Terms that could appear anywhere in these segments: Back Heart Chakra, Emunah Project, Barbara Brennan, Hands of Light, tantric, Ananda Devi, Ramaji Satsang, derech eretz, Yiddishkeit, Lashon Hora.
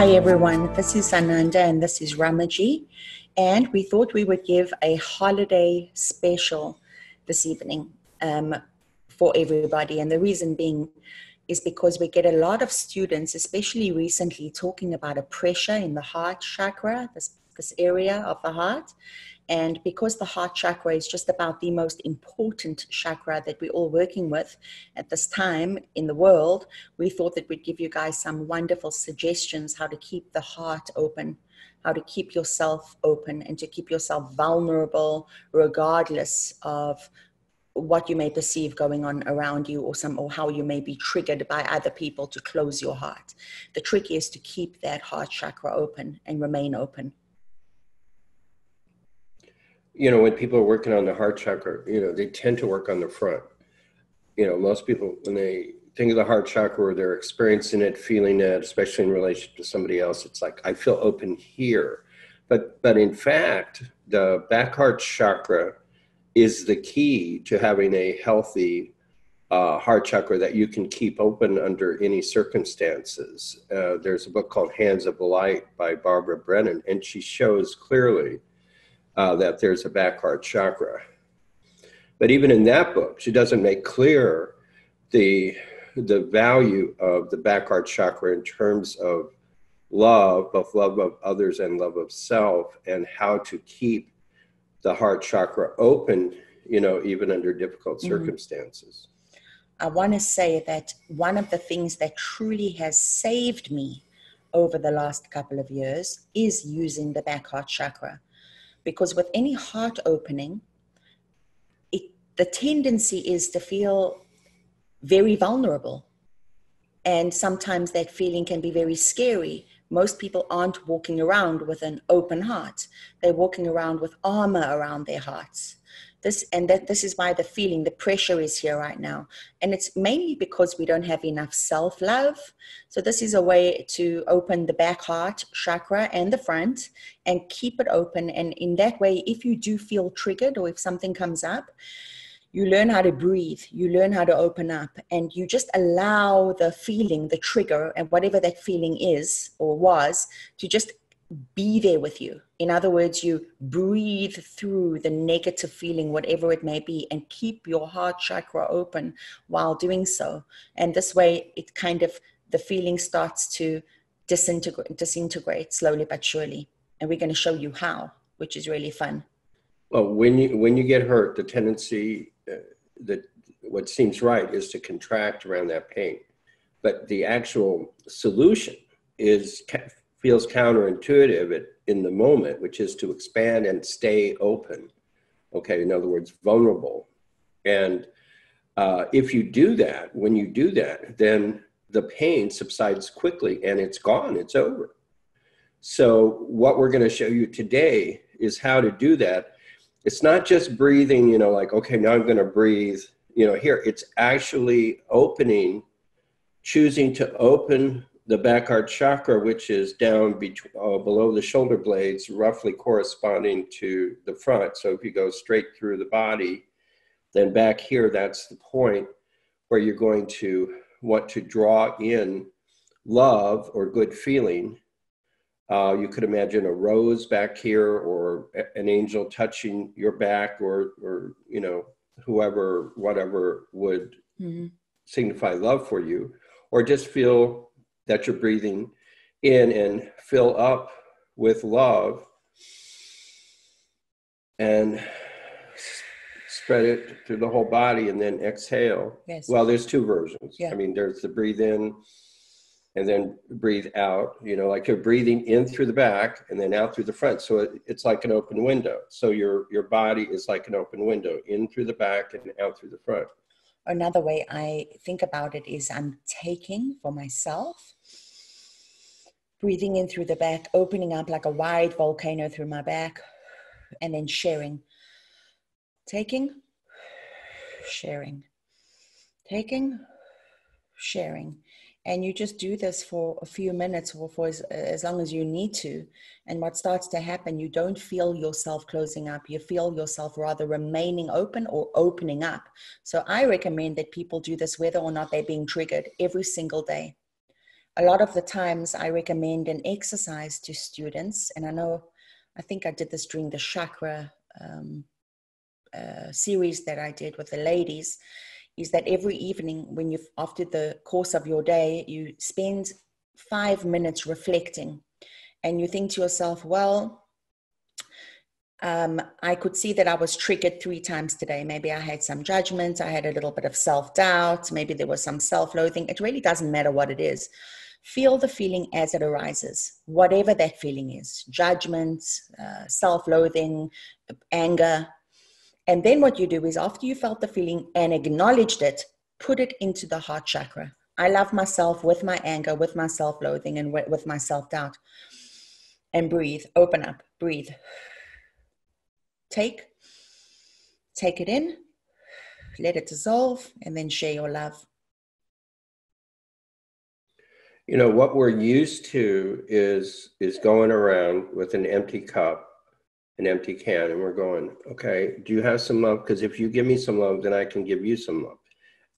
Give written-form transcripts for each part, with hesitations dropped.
Hi everyone, this is Ananda and this is Ramaji, and we thought we would give a holiday special this evening for everybody. And the reason being is because we get a lot of students, especially recently, talking about a pressure in the heart chakra, this area of the heart. And because the heart chakra is just about the most important chakra that we're all working with at this time in the world, we thought that we'd give you guys some wonderful suggestions how to keep the heart open, how to keep yourself open, and to keep yourself vulnerable regardless of what you may perceive going on around you or how you may be triggered by other people to close your heart. The trick is to keep that heart chakra open and remain open. You know, when people are working on the heart chakra, you know, they tend to work on the front. You know, most people, when they think of the heart chakra or they're experiencing it, feeling it, especially in relation to somebody else, it's like, I feel open here. But in fact, the back heart chakra is the key to having a healthy heart chakra that you can keep open under any circumstances. There's a book called Hands of Light by Barbara Brennan, and she shows clearly that there's a back heart chakra. But even in that book, she doesn't make clear the value of the back heart chakra in terms of love, both love of others and love of self, and how to keep the heart chakra open, you know, even under difficult circumstances. I want to say that one of the things that truly has saved me over the last couple of years is using the back heart chakra. Because with any heart opening, the tendency is to feel very vulnerable. And sometimes that feeling can be very scary. Most people aren't walking around with an open heart. They're walking around with armor around their hearts. This is why the feeling, the pressure is here right now. And it's mainly because we don't have enough self-love. So this is a way to open the back heart chakra and the front and keep it open. And in that way, if you do feel triggered or if something comes up, you learn how to breathe, you learn how to open up, and you just allow the feeling, the trigger, and whatever that feeling is or was, to just be there with you. In other words, you breathe through the negative feeling, whatever it may be, and keep your heart chakra open while doing so. And this way, it kind of, the feeling starts to disintegrate slowly but surely. And we're going to show you how, which is really fun. Well, when you get hurt, the tendency that what seems right is to contract around that pain, but the actual solution feels counterintuitive in the moment, which is to expand and stay open. Okay, in other words, vulnerable. And if you do that, when you do that, then the pain subsides quickly and it's gone, it's over. So what we're going to show you today is how to do that. It's not just breathing, you know, like, okay, now I'm going to breathe, you know, here. It's actually opening, choosing to open the back heart chakra, which is down below the shoulder blades, roughly corresponding to the front. So if you go straight through the body, then back here, that's the point where you're going to want to draw in love or good feeling. You could imagine a rose back here or an angel touching your back or you know, whoever, whatever would signify love for you, or just feel that you're breathing in and fill up with love and spread it through the whole body and then exhale. Yes. Well, there's two versions. Yeah. I mean, there's the breathe in and then breathe out, you know, like you're breathing in through the back and then out through the front. So it's like an open window. So your body is like an open window, in through the back and out through the front. Another way I think about it is I'm taking for myself, breathing in through the back, opening up like a wide volcano through my back, and then sharing. Taking, sharing, taking, sharing. And you just do this for a few minutes or for as long as you need to. And what starts to happen, you don't feel yourself closing up. You feel yourself rather remaining open or opening up. So I recommend that people do this whether or not they're being triggered every single day. a lot of the times I recommend an exercise to students, and I think I did this during the chakra series that I did with the ladies, is that every evening when you've, after the course of your day, you spend 5 minutes reflecting and you think to yourself, well, I could see that I was triggered 3 times today. Maybe I had some judgment. I had a little bit of self-doubt. Maybe there was some self-loathing. It really doesn't matter what it is. Feel the feeling as it arises, whatever that feeling is, judgment, self-loathing, anger. And then what you do is after you felt the feeling and acknowledged it, put it into the heart chakra. I love myself with my anger, with my self-loathing, and with my self-doubt. And breathe, open up, breathe. Take it in, let it dissolve, and then share your love. You know, what we're used to is going around with an empty cup, an empty can, and we're going, okay, do you have some love? Because if you give me some love, then I can give you some love.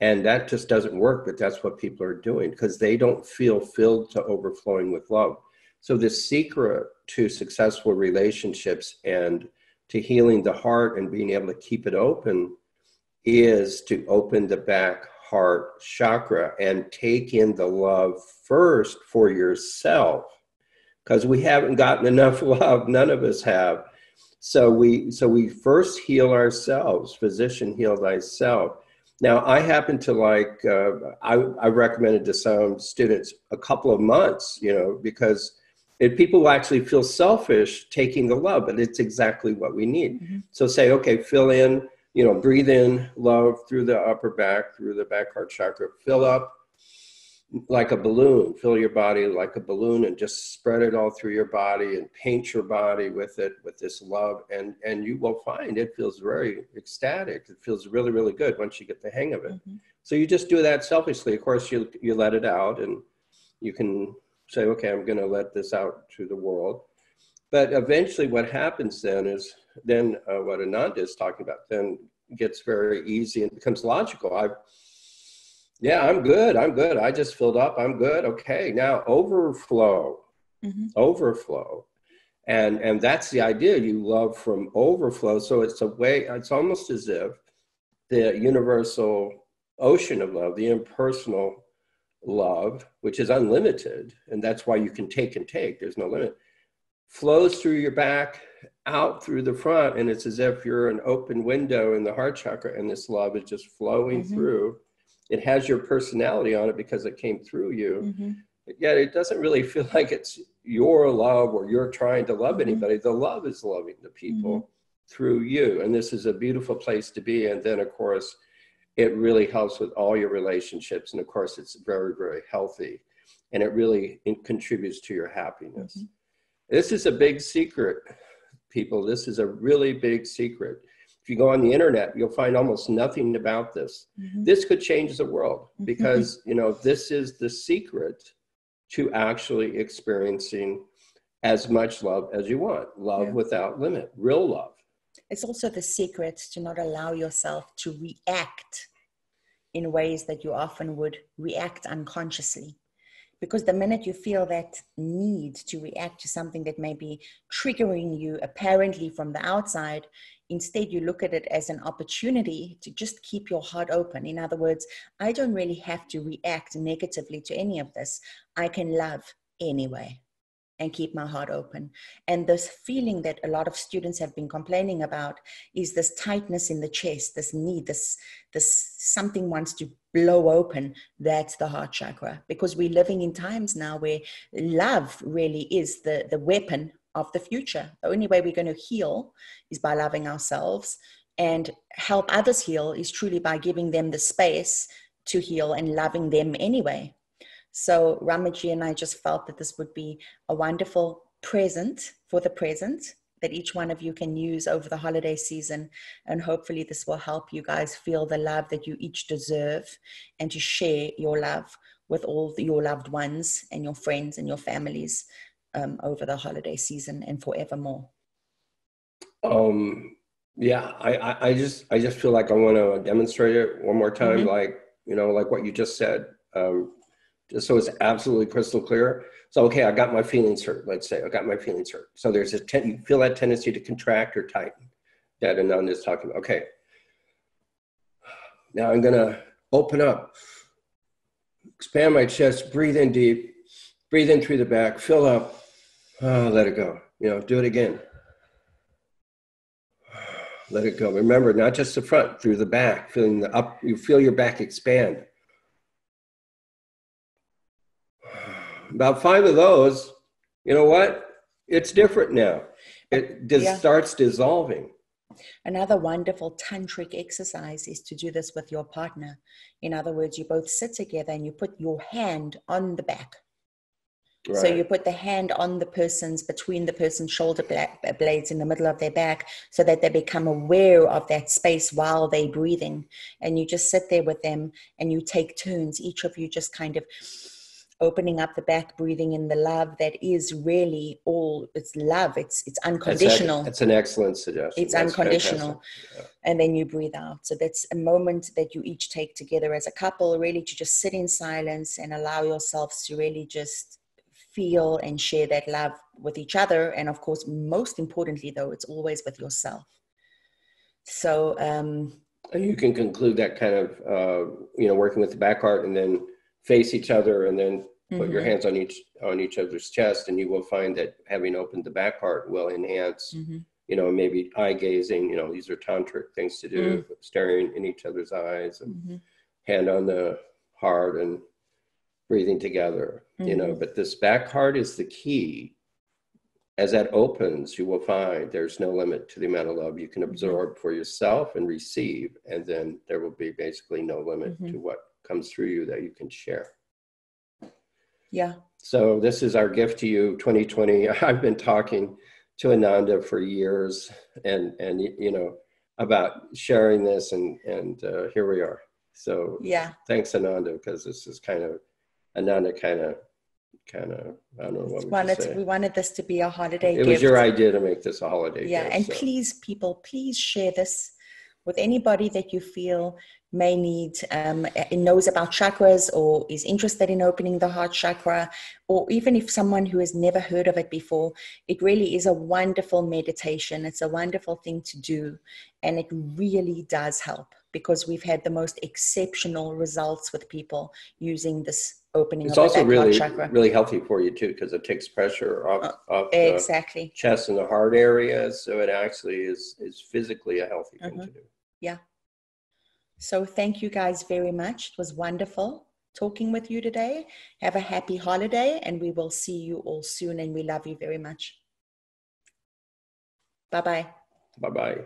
And that just doesn't work, but that's what people are doing because they don't feel filled to overflowing with love. So the secret to successful relationships and to healing the heart and being able to keep it open is to open the back heart chakra and take in the love first for yourself, because we haven't gotten enough love. None of us have. So we first heal ourselves. Physician, heal thyself. Now, I happen to like, I recommended to some students a couple of months, you know, because if people will actually feel selfish taking the love, but it's exactly what we need. Mm-hmm. So say, okay, fill in, you know, breathe in love through the upper back, through the back heart chakra, fill up like a balloon, fill your body like a balloon and just spread it all through your body and paint your body with it, with this love. And you will find it feels very ecstatic. It feels really, really good once you get the hang of it. Mm-hmm. So you just do that selfishly. Of course, you let it out and you can say, okay, I'm going to let this out to the world. But eventually what happens then is, then what Ananda is talking about then gets very easy and becomes logical. I'm good. I just filled up. I'm good. Okay. Now overflow, overflow. And that's the idea. You love from overflow. So it's a way, it's almost as if the universal ocean of love, the impersonal love, which is unlimited, and that's why you can take and take, there's no limit, flows through your back, out through the front, and it's as if you're an open window in the heart chakra, and this love is just flowing through. It has your personality on it because it came through you, but yet it doesn't really feel like it's your love or you're trying to love anybody. The love is loving the people through you, and this is a beautiful place to be. And then, of course, it really helps with all your relationships. And of course, it's very, very healthy. And it really contributes to your happiness. This is a big secret, people. This is a really big secret. If you go on the internet, you'll find almost nothing about this. This could change the world because, you know, this is the secret to actually experiencing as much love as you want. Love without limit, real love. It's also the secret to not allow yourself to react in ways that you often would react unconsciously. Because the minute you feel that need to react to something that may be triggering you apparently from the outside, instead you look at it as an opportunity to just keep your heart open. In other words, I don't really have to react negatively to any of this. I can love anyway and keep my heart open. And this feeling that a lot of students have been complaining about is this tightness in the chest, this need, this something wants to blow open. That's the heart chakra, because we're living in times now where love really is the weapon of the future. The only way we're going to heal is by loving ourselves, and help others heal is truly by giving them the space to heal and loving them anyway. So Ramaji and I just felt that this would be a wonderful present for the present that each one of you can use over the holiday season. And hopefully this will help you guys feel the love that you each deserve, and to share your love with all your loved ones and your friends and your families over the holiday season and forevermore. I just feel like I want to demonstrate it one more time, like, you know, like what you just said. just so it's absolutely crystal clear. So, okay, I got my feelings hurt. Let's say I got my feelings hurt. So there's you feel that tendency to contract or tighten that Ananda is talking about. Okay. Now I'm going to open up, expand my chest, breathe in deep, breathe in through the back, fill up, let it go. You know, do it again. Let it go. Remember, not just the front, through the back, feeling the up, you feel your back expand. About 5 of those, you know what? It's different now. It just starts dissolving. Another wonderful tantric exercise is to do this with your partner. In other words, you both sit together and you put your hand on the back. Right. So you put the hand on the person's, between the person's shoulder blades in the middle of their back, so that they become aware of that space while they're breathing. And you just sit there with them and you take turns. Each of you just kind of opening up the back, breathing in the love that is really all, it's love. It's unconditional. That's an excellent suggestion. It's unconditional. Yeah. And then you breathe out. So that's a moment that you each take together as a couple, really to just sit in silence and allow yourselves to really just feel and share that love with each other. And of course, most importantly though, it's always with yourself. So you can conclude that kind of you know, working with the back heart, and then face each other, and then put your hands on each other's chest, and you will find that having opened the back heart will enhance you know, maybe eye gazing, you know, these are tantric things to do, staring in each other's eyes, and hand on the heart and breathing together, you know, but this back heart is the key. As that opens, you will find there's no limit to the amount of love you can absorb for yourself and receive. And then there will be basically no limit to what comes through you that you can share. Yeah. So this is our gift to you, 2020. I've been talking to Ananda for years and you know, about sharing this, and here we are. So yeah, thanks Ananda, because this is kind of, Ananda kind of, I don't know what we wanted this to be a holiday gift. It was your idea to make this a holiday gift. Yeah, and so please, people, please share this with anybody that you feel may need, knows about chakras or is interested in opening the heart chakra, or even if someone who has never heard of it before. It really is a wonderful meditation. It's a wonderful thing to do. And it really does help, because we've had the most exceptional results with people using this opening. It's also really, really healthy for you too, because it takes pressure off exactly the chest and the heart area. So it actually is physically a healthy thing to do. Yeah. So thank you guys very much. It was wonderful talking with you today. Have a happy holiday, and we will see you all soon. And we love you very much. Bye-bye. Bye-bye.